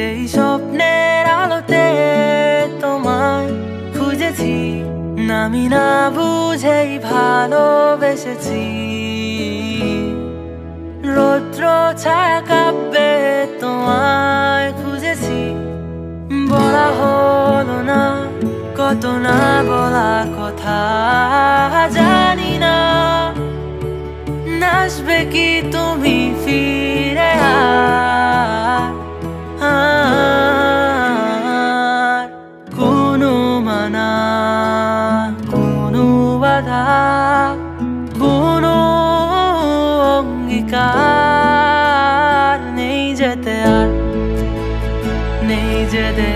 সেই স্বপ্নের আলোতে তোমায় খুঁজেছি, আমি না বুঝেই ভালোবেসেছি। রৌদ্র ছায়া কাব্যে তোমায় খুঁজেছি, বলা হলো না কত না বলা কথা। জানি না আসবে কি তুমি ফিরে, আর কোনো মানা কোনো বাধা কোনো অঙ্গীকার নেই যেতে, আর নেই যেতে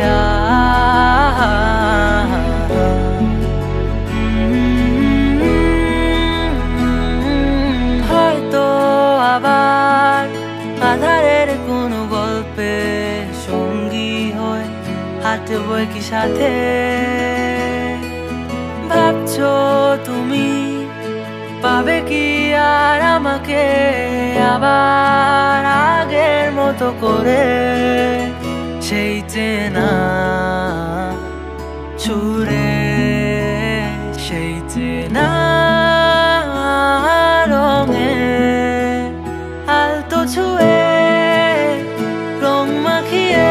কি সাথে। ভাবছো তুমি পাবে কি আর আমাকে আবার আগের মতো করে, সেই চেনা ছুরে সেই চেনা রঙে আলতো ছুঁয়ে রং মাখিয়ে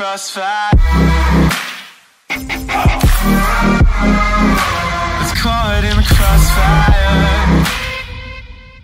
crossfire. It's caught in the crossfire.